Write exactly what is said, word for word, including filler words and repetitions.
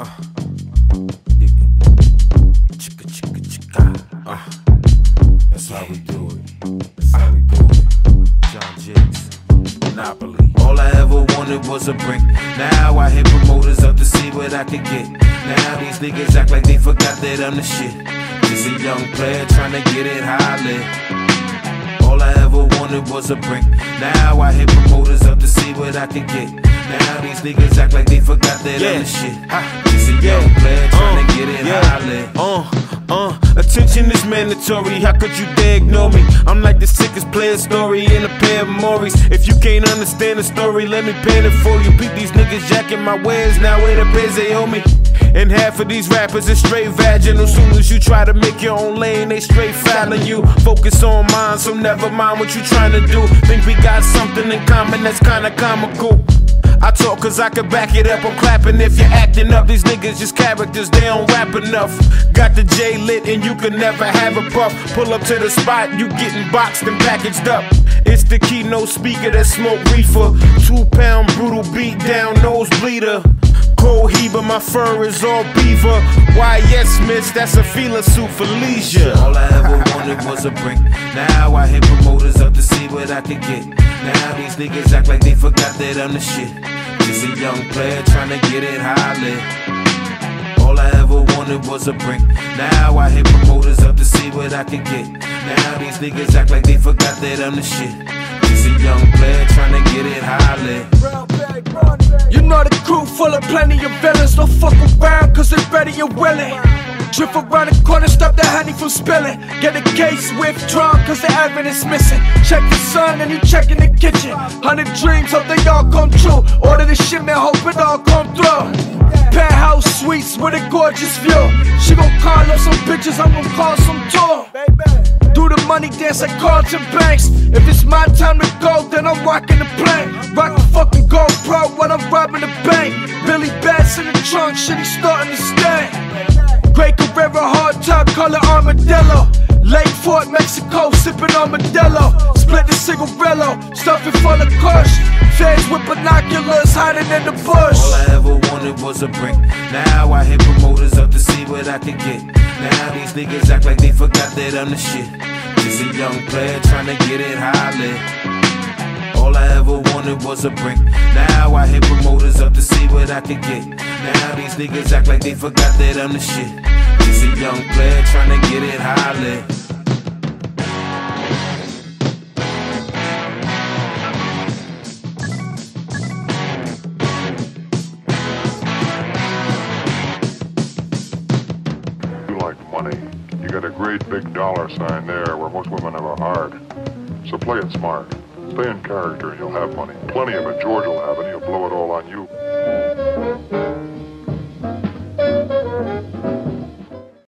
Uh, chicka chicka chicka. Uh, that's how we do it. That's how we do it. John Jigg$, Monopoly. All I ever wanted was a brick. Now I hit promoters up to see what I could get. Now these niggas act like they forgot that I'm the shit. Just a young player tryna get it highly. All I ever wanted was a brick. Now I hit promoters up to see what I could get. Now these niggas act like they forgot that yeah. other shit. Just a young player trying to get it yeah. uh, uh, Attention is mandatory, how could you dare ignore me? I'm like the sickest player story in a pair of Morris. If you can't understand the story, let me paint it for you. Beat these niggas jacking my wares, now it appears they owe me. And half of these rappers is straight vaginal. Soon as you try to make your own lane, they straight fouling you. Focus on mine, so never mind what you trying to do. Think we got something in common that's kinda comical. I talk cause I can back it up, I'm clapping if you're acting up. These niggas just characters, they don't rap enough. Got the J lit and you can never have a puff. Pull up to the spot, you getting boxed and packaged up. It's the keynote speaker that smoke reefer. Two pound brutal beat down, nose bleeder. Cold heaver, my fur is all beaver. Why yes, miss, that's a feeling suit for leisure. All I ever wanted was a brick. Now I hit promoters up to see what I could get. Now these niggas act like they forgot that I'm the shit. Just a young player trying to get it highly. All I ever wanted was a brick. Now I hit promoters up to see what I could get. Now these niggas act like they forgot that I'm the shit. Just a young player trying to get it highly. You know the crew full of plenty of villains. Don't fuck around cause they're ready and willing. Drift around the corner, stop the honey from spilling. Get a case withdrawn cause the evidence missing. Check the sun and you check in the kitchen. Hundred dreams, hope they all come true. Order the shit, man, hope it all come through. Penthouse suites with a gorgeous view. She gon' call up some bitches, I'm gon' call some too. Do the money dance at Carlton Banks. If it's my time to go, then I'm rockin' the plane. Rock the fucking GoPro while I'm robbing the bank. Billy Bats in the trunk, shit, he's starting to stain. Great Carrera, hard top, color armadillo. Lake Fort, Mexico, sippin' armadillo. Split the cigarillo, stuffin' full of kush. Fans with binoculars, hiding in the bush. All I ever wanted was a brick. Now I hit promoters up to see what I could get. Now these niggas act like they forgot that I'm the shit. Just a young player trying to get it highly. All I ever wanted was a brick. Now I hit promoters up to see what I could get. Now these niggas act like they forgot that I'm the shit. Just a young player trying to get it highly. You got a great big dollar sign there where most women have a heart. So play it smart. Stay in character and you'll have money. Plenty of it. George will have it. He'll blow it all on you.